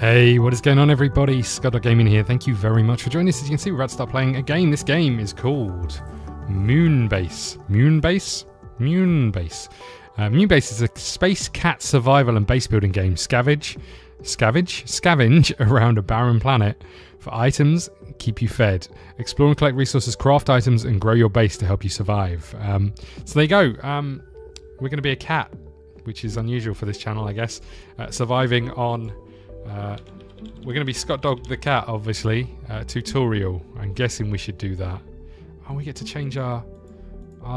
Hey, what is going on everybody? ScottDogGaming here. Thank you very much for joining us. As you can see, we're about to start playing a game. This game is called Moonbase. Moonbase? Moonbase. Moonbase is a space cat survival and base building game. Scavenge around a barren planet for items, keep you fed, explore and collect resources, craft items, and grow your base to help you survive. So there you go. We're going to be a cat, which is unusual for this channel, I guess. Surviving on... we're going to be ScottDog the cat, obviously. Tutorial. I'm guessing we should do that. Oh, we get to change our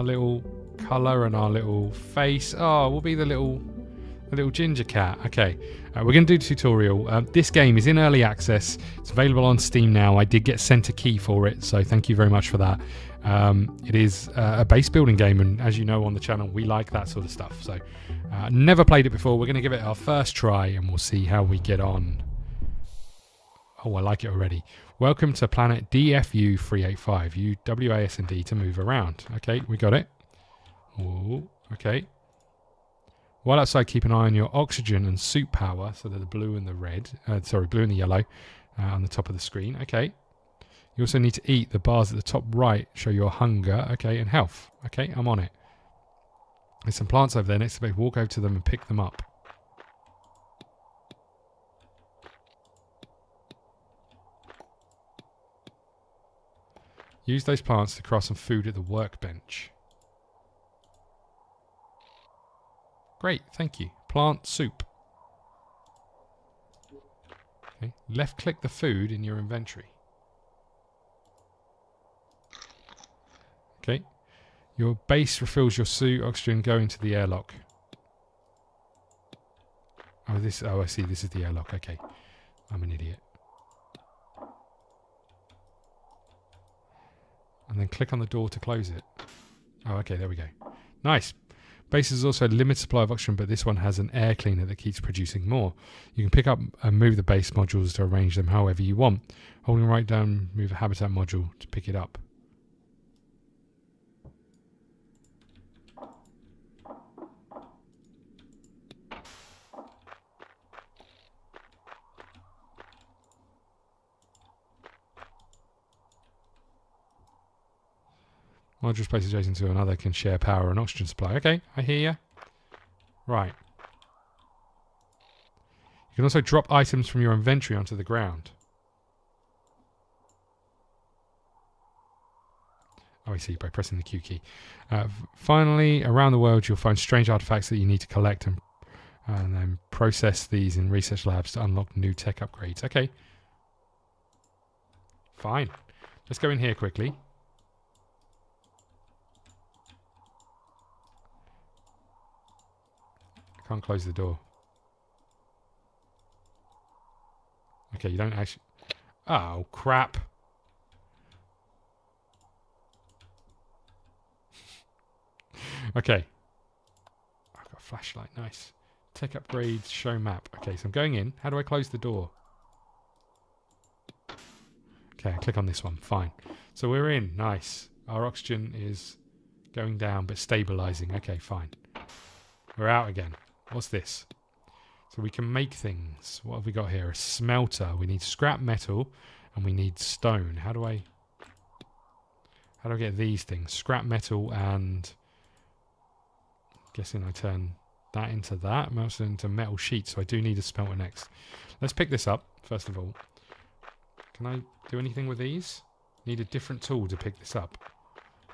little colour and our little face. Oh, we'll be the little ginger cat. Okay, we're going to do the tutorial. This game is in early access. It's available on Steam now. I did get sent a key for it, so thank you very much for that. It is a base building game, and as you know on the channel, we like that sort of stuff. So never played it before. We're going to give it our first try, and we'll see how we get on. Oh, I like it already. Welcome to planet DFU385. Use WASD to move around. Okay, we got it. Oh, okay. While outside, keep an eye on your oxygen and suit power, so they're the blue and the red. Sorry, blue and the yellow on the top of the screen. Okay. You also need to eat. The bars at the top right show your hunger, okay, and health. Okay, I'm on it. There's some plants over there next to me. Walk over to them and pick them up. Use those plants to craft some food at the workbench. Great, thank you. Plant soup. Okay. Left click the food in your inventory. Okay, your base refills your suit, oxygen, go into the airlock. Oh, this, oh I see, this is the airlock, okay. I'm an idiot. And then click on the door to close it. Oh, okay, there we go. Nice. Base is also a limited supply of oxygen, but this one has an air cleaner that keeps producing more. You can pick up and move the base modules to arrange them however you want. Holding right down, move a habitat module to pick it up. Modules placed adjacent to another can share power and oxygen supply. Okay, I hear you. Right. You can also drop items from your inventory onto the ground. Oh, I see, by pressing the Q key. Finally, around the world, you'll find strange artifacts that you need to collect and then process these in research labs to unlock new tech upgrades. Okay. Fine. Let's go in here quickly. Can't close the door. Okay, you don't actually... Oh, crap. Okay. I've got a flashlight. Nice. Tech upgrades, show map. Okay, so I'm going in. How do I close the door? Okay, I click on this one. Fine. So we're in. Nice. Our oxygen is going down but stabilizing. Okay, fine. We're out again. What's this? So we can make things. What have we got here? A smelter. We need scrap metal and we need stone. How do I get these things? Scrap metal and... I'm guessing I turn that into that. Melts it into metal sheets. So I do need a smelter next. Let's pick this up, first of all. Can I do anything with these? Need a different tool to pick this up.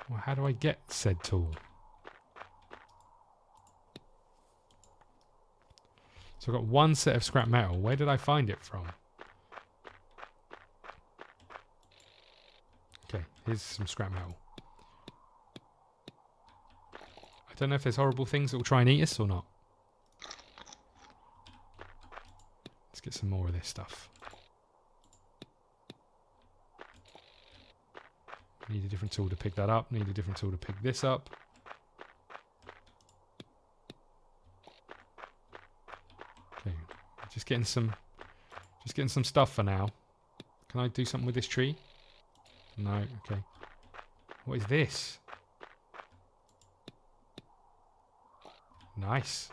Well, how do I get said tool? So I've got one set of scrap metal. Where did I find it from? Okay, here's some scrap metal. I don't know if there's horrible things that will try and eat us or not. Let's get some more of this stuff. Need a different tool to pick that up. Need a different tool to pick this up. Just getting some stuff for now. Can I do something with this tree? No, okay. What is this? Nice.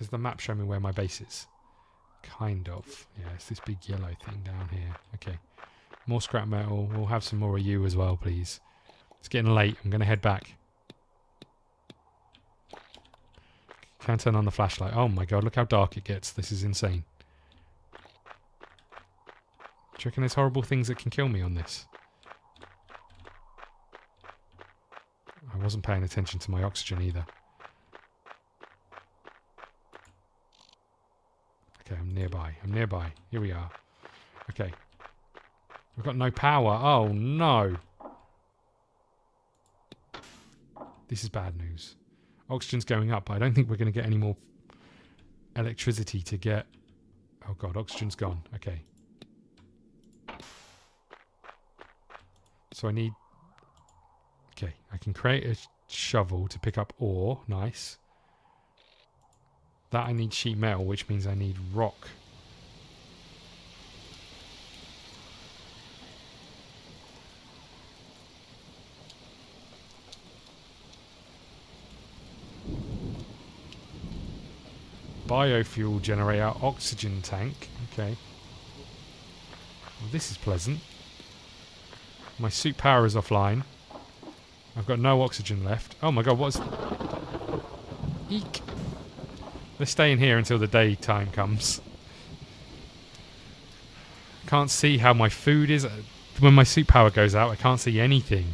Does the map show me where my base is? Kind of. Yeah, it's this big yellow thing down here. Okay. More scrap metal. We'll have some more of you as well, please. It's getting late. I'm going to head back. Can't turn on the flashlight. Oh my god, look how dark it gets. This is insane. Do you reckon there's horrible things that can kill me on this? I wasn't paying attention to my oxygen either. Okay, I'm nearby. I'm nearby. Here we are. Okay. We've got no power. Oh no. This is bad news. Oxygen's going up, but I don't think we're going to get any more electricity to get... Oh god, oxygen's gone. Okay. So I need... Okay, I can create a shovel to pick up ore. Nice. That I need sheet metal, which means I need rock. Biofuel generator, oxygen tank. Okay. Well, this is pleasant. My suit power is offline. I've got no oxygen left. Oh my god, what's... Eek! Let's stay in here until the daytime comes. I can't see how my food is. When my suit power goes out, I can't see anything.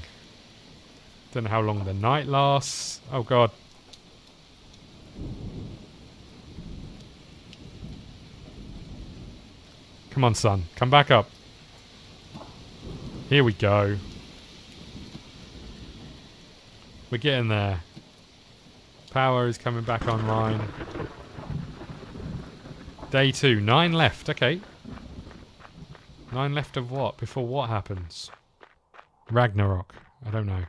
Don't know how long the night lasts. Oh god. Come on, son. Come back up. Here we go. We're getting there. Power is coming back online. Day two. 9 left. Okay. 9 left of what? Before what happens? Ragnarok. I don't know.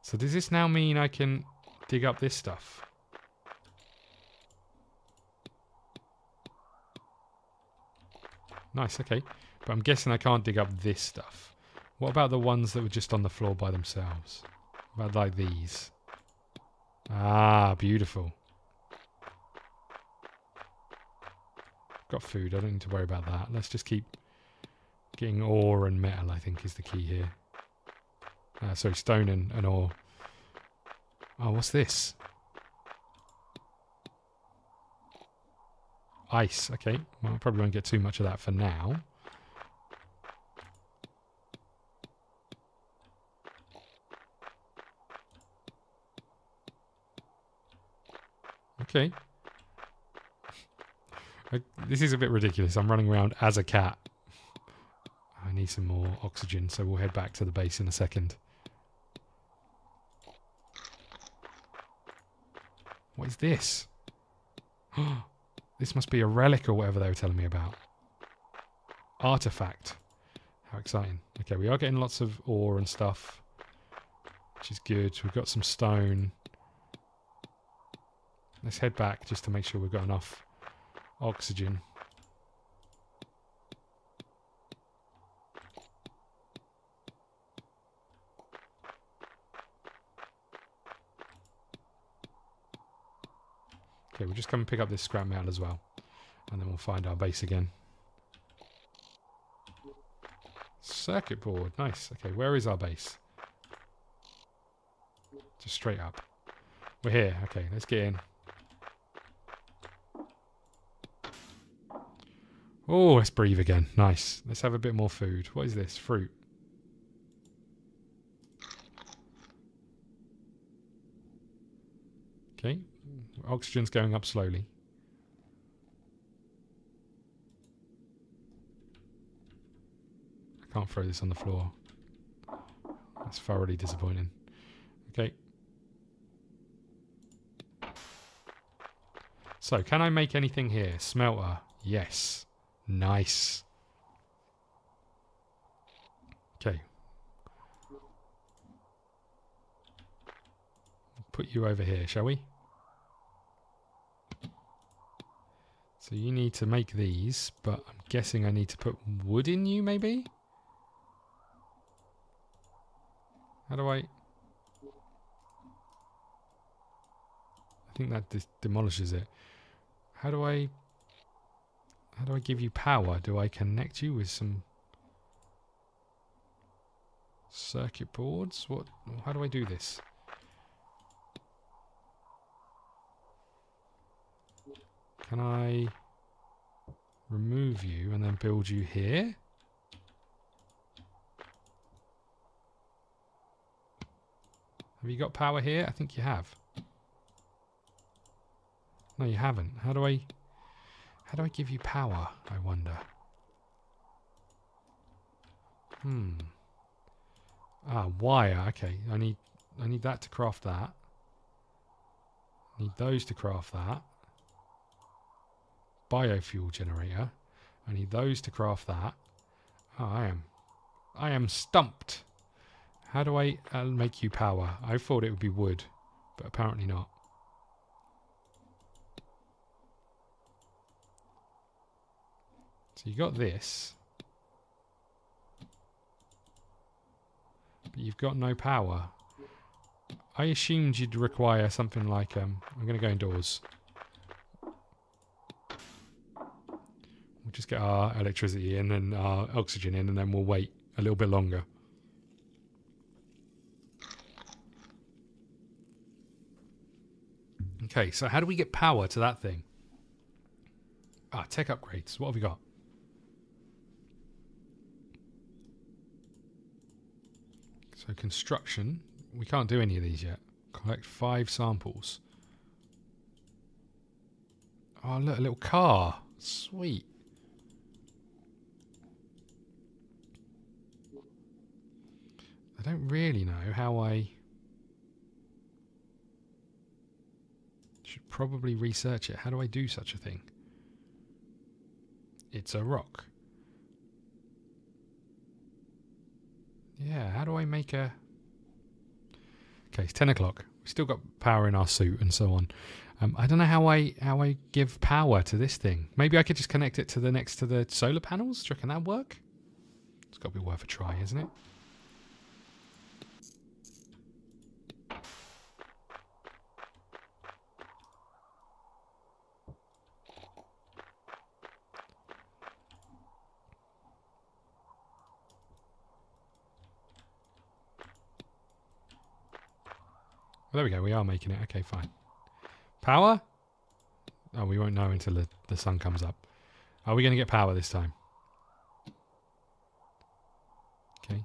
So does this now mean I can dig up this stuff? Nice, okay. But I'm guessing I can't dig up this stuff. What about the ones that were just on the floor by themselves? What about like these? Ah, beautiful. Got food, I don't need to worry about that. Let's just keep getting ore and metal, I think, is the key here. Sorry, stone and ore. Oh, what's this? Ice, okay. Well, I probably won't get too much of that for now. Okay. This is a bit ridiculous. I'm running around as a cat. I need some more oxygen, so we'll head back to the base in a second. What is this? Oh! This must be a relic or whatever they were telling me about. Artifact. How exciting. Okay, we are getting lots of ore and stuff, which is good. We've got some stone. Let's head back just to make sure we've got enough oxygen. Okay, we'll just come and pick up this scrap metal as well. And then we'll find our base again. Circuit board. Nice. Okay, where is our base? Just straight up. We're here. Okay, let's get in. Oh, let's breathe again. Nice. Let's have a bit more food. What is this? Fruit. Okay. Oxygen's going up slowly. I can't throw this on the floor. That's thoroughly disappointing. Okay. So, can I make anything here? Smelter. Yes. Nice. Okay. Put you over here, shall we? So you need to make these, but I'm guessing I need to put wood in you, maybe? How do I... I think that demolishes it. How do I give you power? Do I connect you with some circuit boards? What? How do I do this? Can I remove you and then build you here? Have you got power here? I think you have. No, you haven't. How do I give you power, I wonder? Ah, wire. Okay, I need that to craft that. I need those to craft that. Biofuel generator. I need those to craft that. Oh, I am stumped. How do I make you power? I thought it would be wood, but apparently not. So you got this, but you've got no power. I assumed you'd require something like I'm going to go indoors. We'll just get our electricity in and our oxygen in, and then we'll wait a little bit longer. Okay, so how do we get power to that thing? Ah, tech upgrades. What have we got? So construction. We can't do any of these yet. Collect 5 samples. Oh, look, a little car. Sweet. I don't really know how I... should probably research it. How do I do such a thing? It's a rock. Yeah, how do I make a... Okay, it's 10 o'clock. We've still got power in our suit and so on. I don't know how I give power to this thing. Maybe I could just connect it to the next to the solar panels. Do you reckon that'd work? It's got to be worth a try, isn't it? Well, there we go. We are making it. Okay, fine. Power? Oh, we won't know until the sun comes up. Are we going to get power this time? Okay.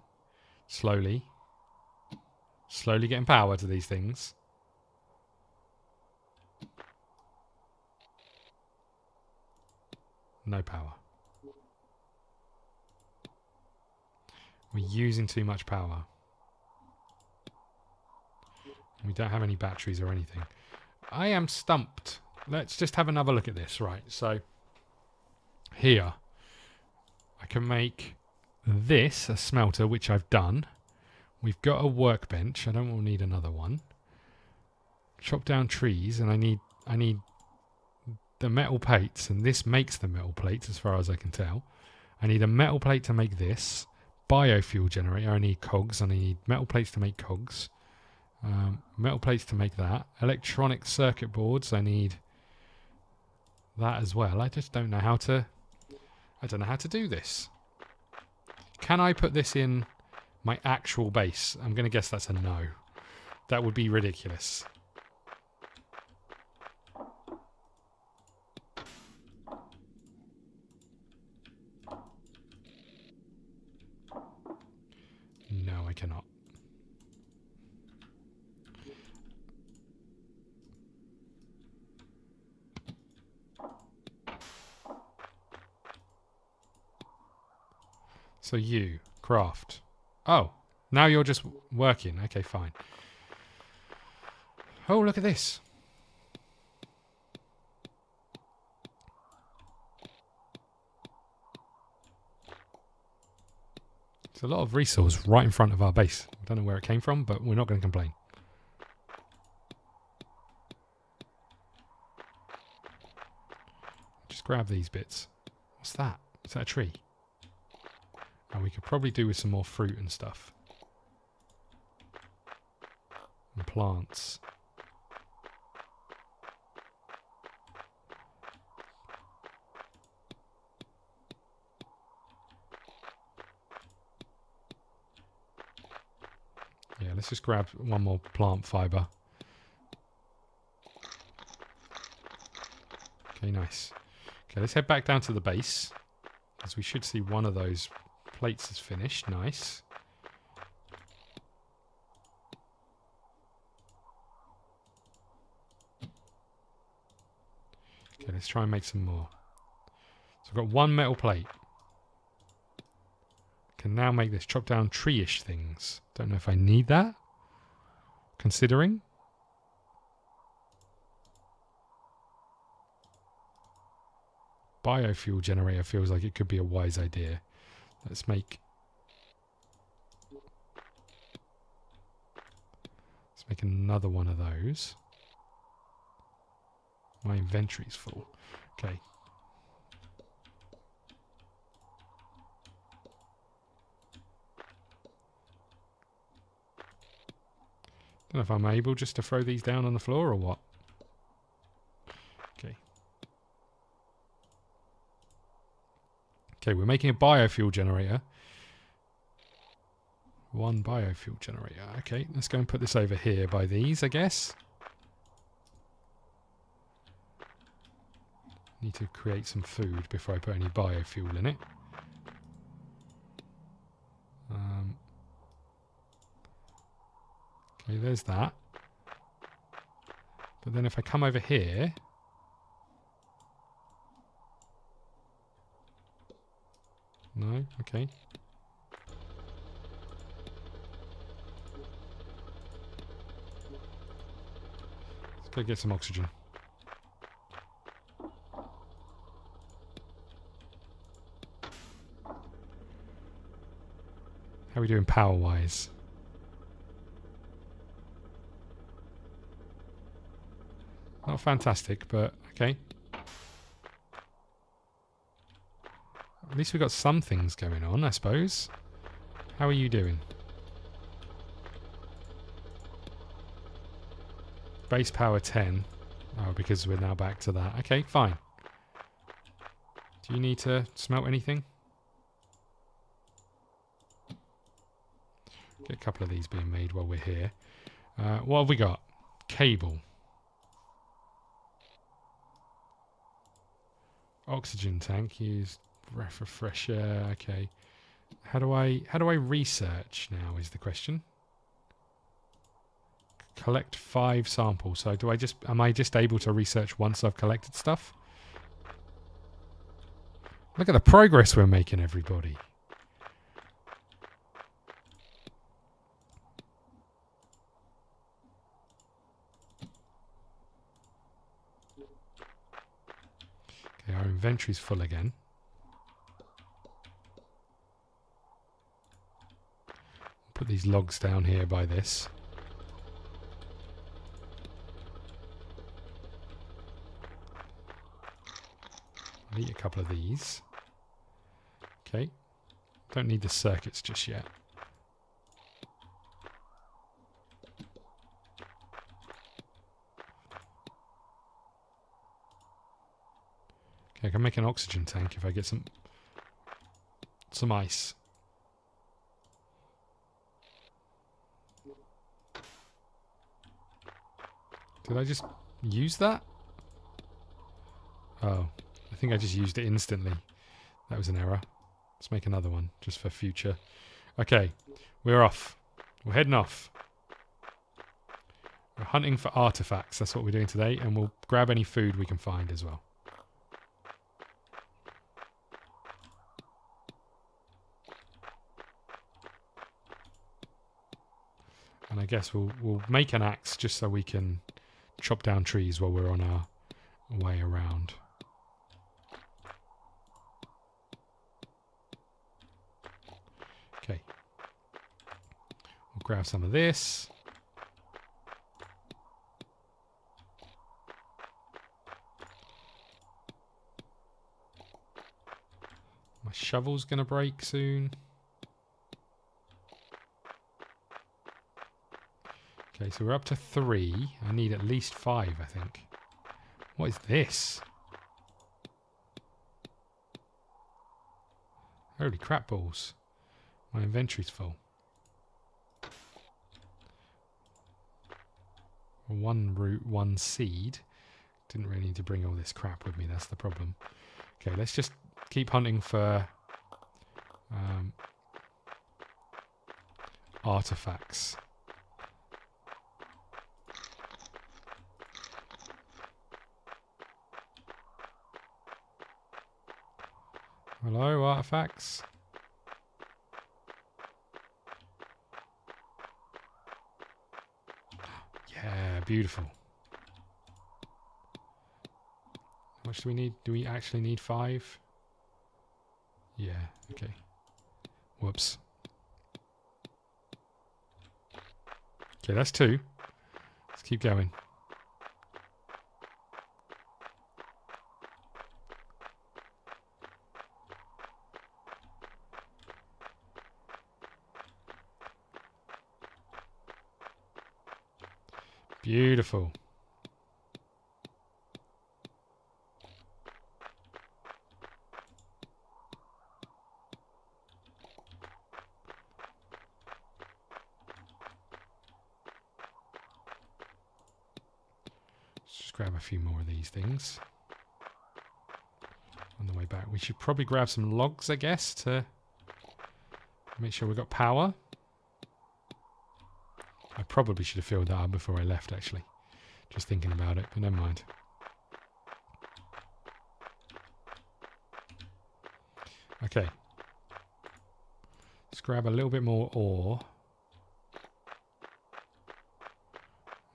Slowly. Slowly getting power to these things. No power. We're using too much power. We don't have any batteries or anything. I am stumped. Let's just have another look at this. Right, so here I can make this a smelter, which I've done. We've got a workbench. I don't want to need another one. Chop down trees, and I need the metal plates, and this makes the metal plates as far as I can tell. I need a metal plate to make this. Biofuel generator. I need cogs, and I need metal plates to make cogs. Metal plates to make that. Electronic circuit boards, I need that as well. I just don't know how to... I don't know how to do this. Can I put this in my actual base? I'm going to guess that's a no. That would be ridiculous. No, I cannot. So you, craft. Oh, now you're just working. Okay, fine. Oh, look at this. It's a lot of resource right in front of our base. I don't know where it came from, but we're not going to complain. Just grab these bits. What's that? Is that a tree? And we could probably do with some more fruit and stuff. And plants. let's just grab one more plant fiber. Okay, nice. Okay, let's head back down to the base, as we should see one of those plates is finished. Nice. Okay, let's try and make some more. So I've got one metal plate. Can now make this, chop down tree-ish things. Don't know if I need that, considering. Biofuel generator feels like it could be a wise idea. Let's make another one of those. My inventory's full. Okay. I don't know if I'm able just to throw these down on the floor or what. Okay. Okay, we're making a biofuel generator. One biofuel generator. Okay, let's go and put this over here by these, I guess. Need to create some food before I put any biofuel in it. Okay, there's that. But then if I come over here, no, okay. Let's go get some oxygen. How are we doing power-wise? Not fantastic, but okay. At least we've got some things going on, I suppose. How are you doing? Base power 10. Oh, because we're now back to that. Okay, fine. Do you need to smelt anything? Get a couple of these being made while we're here. What have we got? Cable. Oxygen tank, use breath of fresh air. Okay, how do I research now is the question. Collect 5 samples. So do I just, am I just able to research once I've collected stuff? Look at the progress we're making, everybody. Our inventory's full again. Put these logs down here by this. I'll eat a couple of these. Okay. Don't need the circuits just yet. I can make an oxygen tank if I get some ice. Did I just use that? Oh, I think I just used it instantly. That was an error. Let's make another one just for future. Okay, we're off. We're heading off. We're hunting for artifacts. That's what we're doing today, and we'll grab any food we can find as well. And I guess we'll make an axe just so we can chop down trees while we're on our way around. Okay. We'll grab some of this. My shovel's going to break soon. Okay, so we're up to 3. I need at least 5, I think. What is this? Holy crap balls. My inventory's full. One root, one seed. Didn't really need to bring all this crap with me, that's the problem. Okay, let's just keep hunting for artifacts. Hello, artifacts. Yeah, beautiful. How much do we need? Do we actually need 5? Yeah, okay. Whoops. Okay, that's 2. Let's keep going. Beautiful. Let's just grab a few more of these things. On the way back, we should probably grab some logs, I guess, to make sure we've got power. Probably should have filled that up before I left, actually. Just thinking about it, but never mind. Okay. Let's grab a little bit more ore.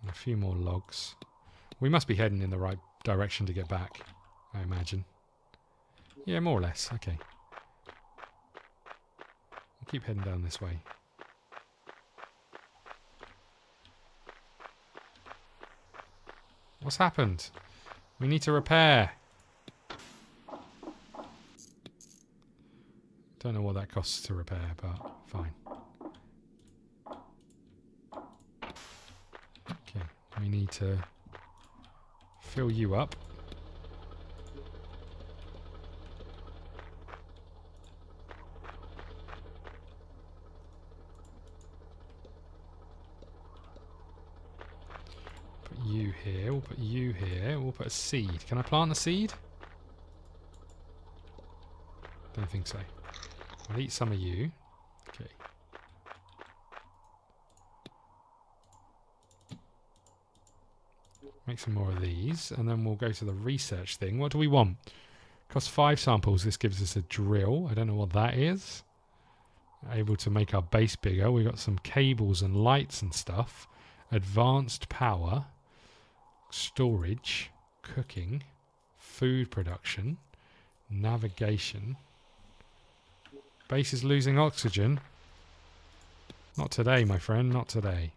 And a few more logs. We must be heading in the right direction to get back, I imagine. Yeah, more or less. Okay. We'll keep heading down this way. What's happened? We need to repair. Don't know what that costs to repair, but fine. Okay, we need to fill you up. Put you here. We'll put a seed. Can I plant a seed? Don't think so. I'll eat some of you. Okay. Make some more of these, and then we'll go to the research thing. What do we want? Costs 5 samples. This gives us a drill. I don't know what that is. Able to make our base bigger. We've got some cables and lights and stuff. Advanced power. Storage, cooking, food production, navigation. Base is losing oxygen. Not today, my friend, not today.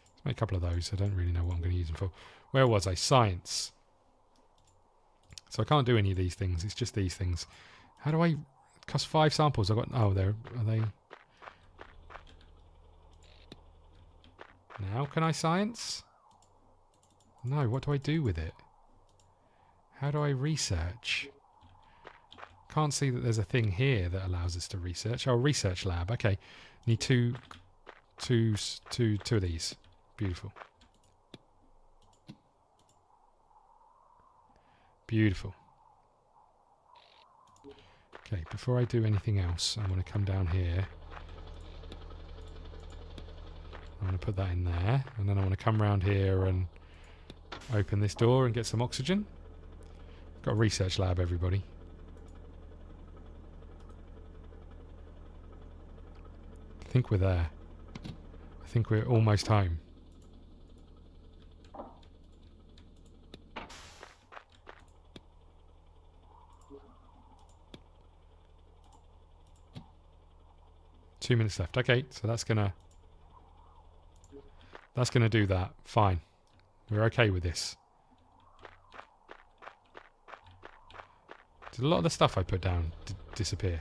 Let's make a couple of those. I don't really know what I'm going to use them for. Where was I? Science. So I can't do any of these things. It's just these things. How do I... Cost 5 samples. I've got... Oh, there are they... Now can I science? No, what do I do with it? How do I research? Can't see that there's a thing here that allows us to research. Oh, research lab. Okay. Need two of these. Beautiful. Beautiful. Okay, before I do anything else, I'm going to come down here. I'm going to put that in there, and then I want to come round here and open this door and get some oxygen. Got a research lab, everybody. I think we're there. I think we're almost home. Two minutes left. Okay, so that's gonna do that. Fine, we're okay with this. Did a lot of the stuff I put down disappear?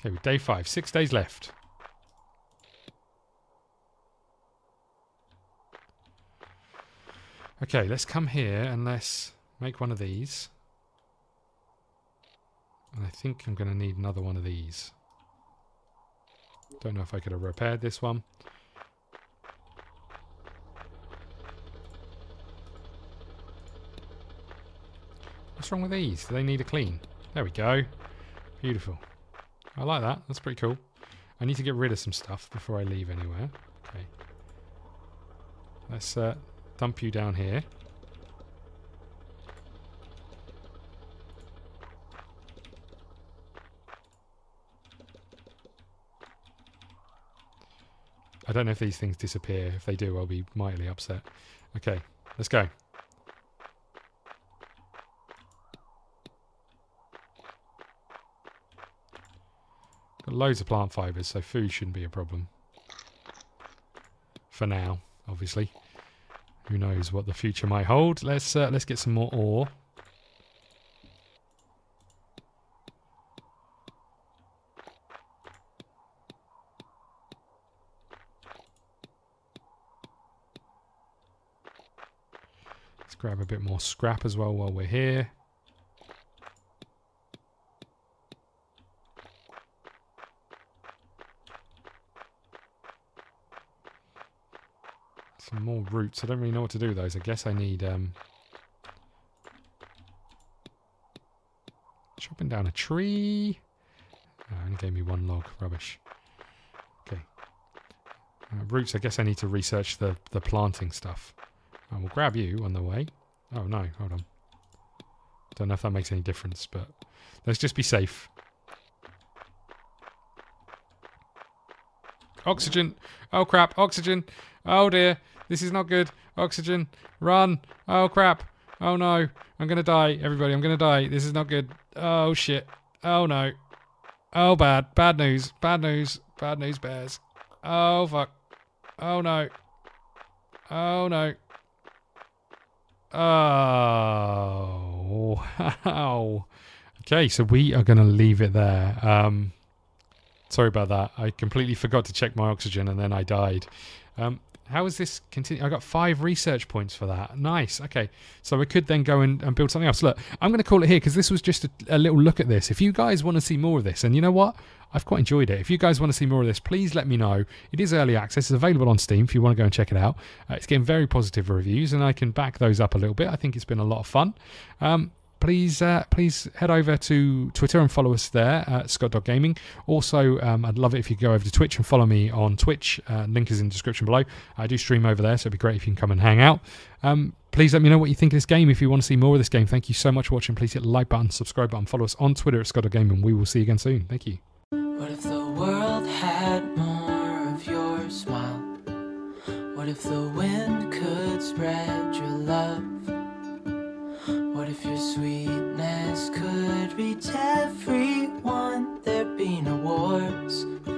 Okay, with day 5, 6 days left. Okay, let's come here and let's make one of these. And I think I'm going to need another one of these. Don't know if I could have repaired this one. What's wrong with these? Do they need a clean? There we go. Beautiful. I like that. That's pretty cool. I need to get rid of some stuff before I leave anywhere. Okay. Let's dump you down here. I don't know if these things disappear. If they do, I'll be mightily upset. Okay, let's go. Got loads of plant fibres, so food shouldn't be a problem. For now, obviously. Who knows what the future might hold. Let's get some more ore. Grab a bit more scrap as well while we're here. Some more roots. I don't really know what to do with those. I guess I need chopping down a tree. Oh, it only gave me one log. Rubbish. Okay. Roots. I guess I need to research the planting stuff. I will grab you on the way. Oh no, hold on. Don't know if that makes any difference, but let's just be safe. Oxygen! Oh crap, oxygen! Oh dear, this is not good. Oxygen, run! Oh crap! Oh no, I'm gonna die, everybody, I'm gonna die. This is not good. Oh shit. Oh no. Oh bad, bad news, bad news, bad news bears. Oh fuck. Oh no. Oh no. Oh, wow. Okay, so we are going to leave it there. Sorry about that. I completely forgot to check my oxygen and then I died. How is this continue? I got 5 research points for that. Nice. Okay, so we could then go and build something else. Look, I'm going to call it here because this was just a little look at this. If you guys want to see more of this, and you know what? I've quite enjoyed it. If you guys want to see more of this, please let me know. It is early access. It's available on Steam if you want to go and check it out. It's getting very positive reviews, and I can back those up a little bit. I think it's been a lot of fun. Please head over to Twitter and follow us there at ScottDogGaming. Also, I'd love it if you go over to Twitch and follow me on Twitch. Link is in the description below. I do stream over there, so it'd be great if you can come and hang out. Please let me know what you think of this game. If you want to see more of this game, thank you so much for watching. Please hit the like button, subscribe button, follow us on Twitter at ScottDogGaming. We will see you again soon. Thank you. What if the world had more of your smile? What if the wind could spread your love? What if your sweetness could reach everyone? There'd be no wars.